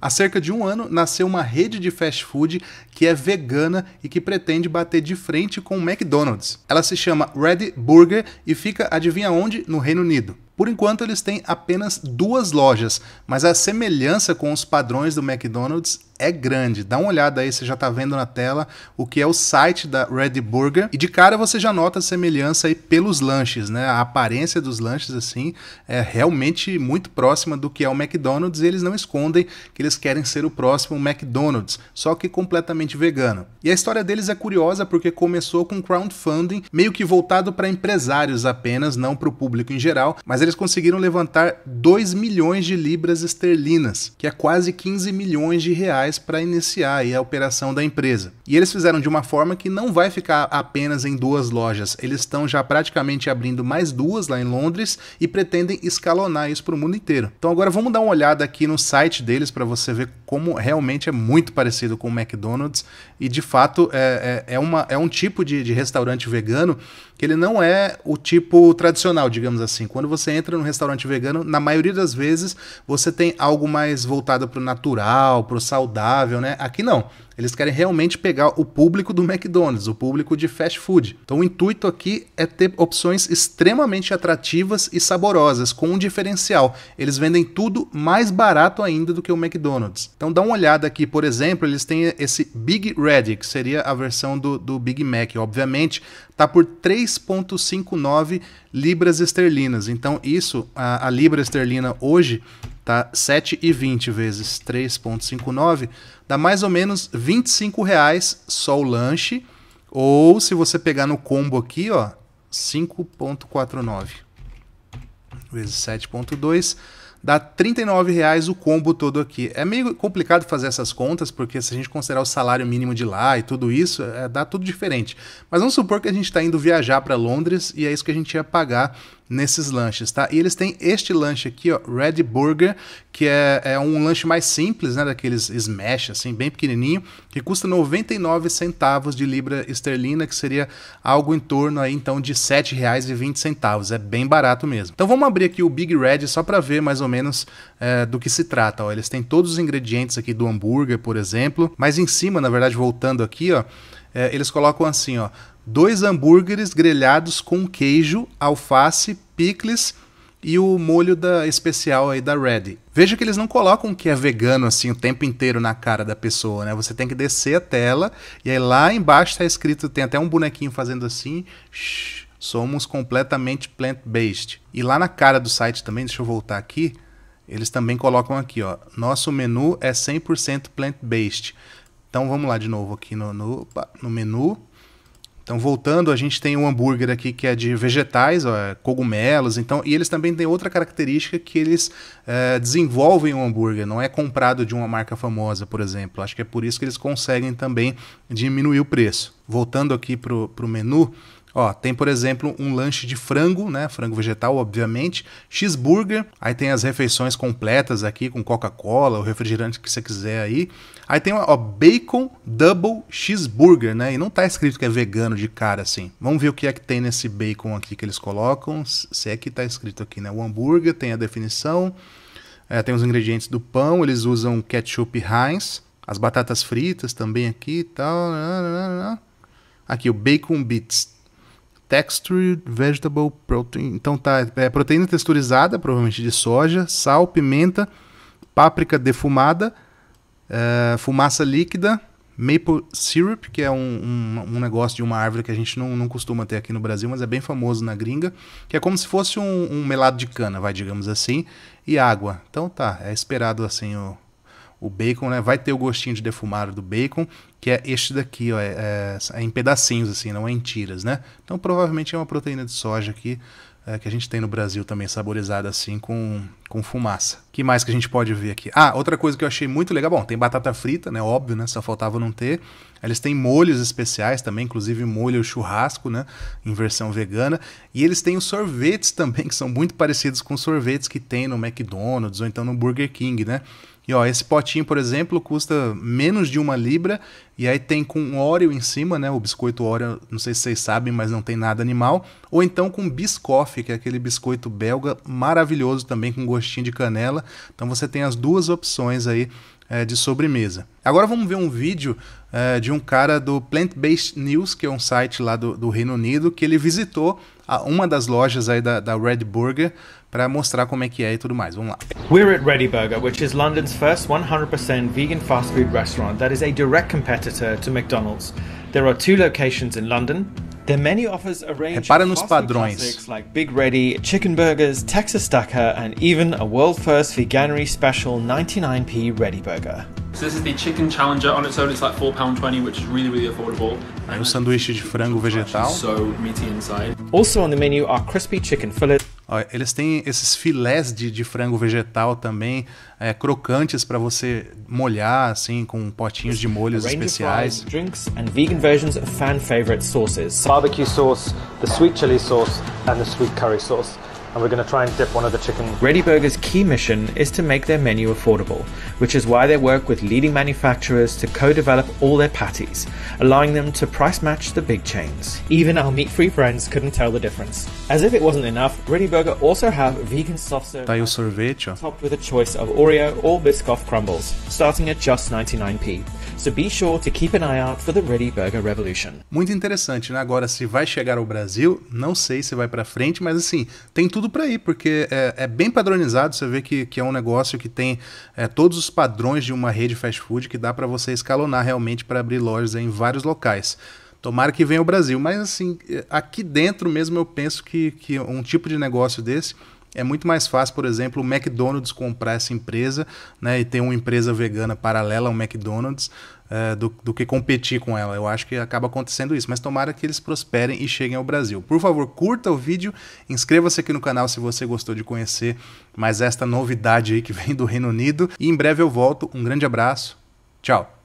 Há cerca de um ano, nasceu uma rede de fast food que é vegana e que pretende bater de frente com o McDonald's. Ela se chama Ready Burger e fica, adivinha onde? No Reino Unido. Por enquanto, eles têm apenas 2 lojas, mas a semelhança com os padrões do McDonald's é grande. Dá uma olhada aí, você já está vendo na tela o que é o site da Ready Burger. E de cara você já nota a semelhança aí pelos lanches, né? A aparência dos lanches, assim, é realmente muito próxima do que é o McDonald's. E eles não escondem que eles querem ser o próximo McDonald's, só que completamente vegano. E a história deles é curiosa porque começou com crowdfunding, meio que voltado para empresários apenas, não para o público em geral. Mas eles conseguiram levantar 2 milhões de libras esterlinas, que é quase 15 milhões de reais para iniciar aí a operação da empresa. E eles fizeram de uma forma que não vai ficar apenas em 2 lojas. Eles estão já praticamente abrindo mais 2 lá em Londres e pretendem escalonar isso para o mundo inteiro. Então agora vamos dar uma olhada aqui no site deles para você ver como realmente é muito parecido com o McDonald's e de fato é um tipo de restaurante vegano que ele não é o tipo tradicional, digamos assim. Quando você entra num restaurante vegano, na maioria das vezes você tem algo mais voltado para o natural, para o saudável, né? Aqui não. Eles querem realmente pegar o público do McDonald's, o público de fast food. Então o intuito aqui é ter opções extremamente atrativas e saborosas, com um diferencial. Eles vendem tudo mais barato ainda do que o McDonald's. Então dá uma olhada aqui, por exemplo, eles têm esse Big Red, que seria a versão do Big Mac. Obviamente, tá por 3,59 libras esterlinas. Então isso, a libra esterlina hoje, tá 7,20 vezes 3,59, dá mais ou menos R$25 só o lanche, ou se você pegar no combo aqui, ó, 5,49 vezes 7,2, dá R$39 o combo todo aqui. É meio complicado fazer essas contas, porque se a gente considerar o salário mínimo de lá e tudo isso, dá tudo diferente. Mas vamos supor que a gente está indo viajar para Londres e é isso que a gente ia pagar nesses lanches, tá? E eles têm este lanche aqui, ó, Ready Burger, que é um lanche mais simples, né, daqueles smash, assim, bem pequenininho, que custa 99 centavos de libra esterlina, que seria algo em torno aí, então, de R$7,20. É bem barato mesmo. Então vamos abrir aqui o Big Red só para ver mais ou menos do que se trata, ó. Eles têm todos os ingredientes aqui do hambúrguer, por exemplo, mas em cima, na verdade, voltando aqui, ó, eles colocam assim, ó, 2 hambúrgueres grelhados com queijo, alface, picles e o molho especial aí da Ready. Veja que eles não colocam que é vegano assim o tempo inteiro na cara da pessoa, né? Você tem que descer a tela e aí lá embaixo tá escrito, tem até um bonequinho fazendo assim, somos completamente plant based. E lá na cara do site também, deixa eu voltar aqui, eles também colocam aqui, ó, nosso menu é 100% plant based. Então vamos lá de novo aqui no menu. Então voltando, a gente tem um hambúrguer aqui que é de vegetais, ó, cogumelos, então, e eles também têm outra característica que eles desenvolvem um hambúrguer, não é comprado de uma marca famosa, por exemplo. Acho que é por isso que eles conseguem também diminuir o preço. Voltando aqui para o menu, ó, tem, por exemplo, um lanche de frango, né? Frango vegetal, obviamente, cheeseburger, aí tem as refeições completas aqui com Coca-Cola, o refrigerante que você quiser aí. Aí tem, ó, bacon double cheeseburger, né? E não tá escrito que é vegano de cara, assim. Vamos ver o que é que tem nesse bacon aqui que eles colocam, se é que tá escrito aqui, né? O hambúrguer tem a definição, tem os ingredientes do pão, eles usam ketchup Heinz, as batatas fritas também aqui e tal. Aqui, o bacon bits. Textured vegetable protein, então tá, proteína texturizada, provavelmente de soja, sal, pimenta, páprica defumada, fumaça líquida, maple syrup, que é um negócio de uma árvore que a gente não costuma ter aqui no Brasil, mas é bem famoso na gringa, que é como se fosse um melado de cana, vai, digamos assim, e água. Então tá, é esperado assim o bacon, né? Vai ter o gostinho de defumado do bacon, que é este daqui, ó, é em pedacinhos, assim, não é em tiras, né? Então provavelmente é uma proteína de soja aqui, que a gente tem no Brasil também, saborizada assim com fumaça. Que mais que a gente pode ver aqui? Ah, outra coisa que eu achei muito legal, bom, tem batata frita, né? Óbvio, né? Só faltava não ter. Eles têm molhos especiais também, inclusive molho churrasco, né? Em versão vegana. E eles têm os sorvetes também, que são muito parecidos com os sorvetes que tem no McDonald's ou então no Burger King, né? E ó, esse potinho, por exemplo, custa menos de 1 libra, e aí tem com um Oreo em cima, né? O biscoito Oreo, não sei se vocês sabem, mas não tem nada animal. Ou então com Biscoff, que é aquele biscoito belga maravilhoso também, com gostinho de canela. Então você tem as 2 opções aí de sobremesa. Agora vamos ver um vídeo de um cara do Plant Based News, que é um site lá do Reino Unido, que ele visitou uma das lojas aí da Ready Burger para mostrar como é que é e tudo mais. Vamos lá. We're at Ready Burger, which is London's first 100% vegan fast food restaurant that is a direct competitor to McDonald's. There are two locations in London. Repara nos padrões. Like Big Red, Chicken Burgers, Texas Stacker, and even a world first Veganary Special 99p Ready Burger. So this is the Chicken Challenger. On its own, it's like £4.20, which is really affordable. É um sanduíche de frango vegetal. So meaty inside. Also on the menu are crispy chicken fillets. Eles têm esses filés de frango vegetal também, crocantes para você molhar assim com potinhos de molhos especiais. Drinks and vegan versions of fan favorite sauces. Barbecue sauce, the sweet chili sauce and the sweet curry sauce. And we're going to try and dip one of the chicken. Ready Burger's key mission is to make their menu affordable, which is why they work with leading manufacturers to co-develop all their patties, allowing them to price match the big chains. Even our meat-free friends couldn't tell the difference. As if it wasn't enough, Ready Burger also have vegan soft serve topped with a choice of Oreo or Biscoff crumbles, starting at just 99p. So be sure to keep an eye out for the Ready Burger revolution. Muito interessante, né? Agora, se vai chegar ao Brasil, não sei se vai para frente, mas assim, tem tudo para ir, porque é bem padronizado. Você vê que é um negócio que tem todos os padrões de uma rede fast food, que dá para você escalonar realmente para abrir lojas em vários locais. Tomara que venha ao Brasil, mas assim, aqui dentro mesmo eu penso que um tipo de negócio desse é muito mais fácil, por exemplo, o McDonald's comprar essa empresa, né, e ter uma empresa vegana paralela ao McDonald's, do que competir com ela. Eu acho que acaba acontecendo isso, mas tomara que eles prosperem e cheguem ao Brasil. Por favor, curta o vídeo, inscreva-se aqui no canal se você gostou de conhecer mais esta novidade aí que vem do Reino Unido, e em breve eu volto. Um grande abraço, tchau!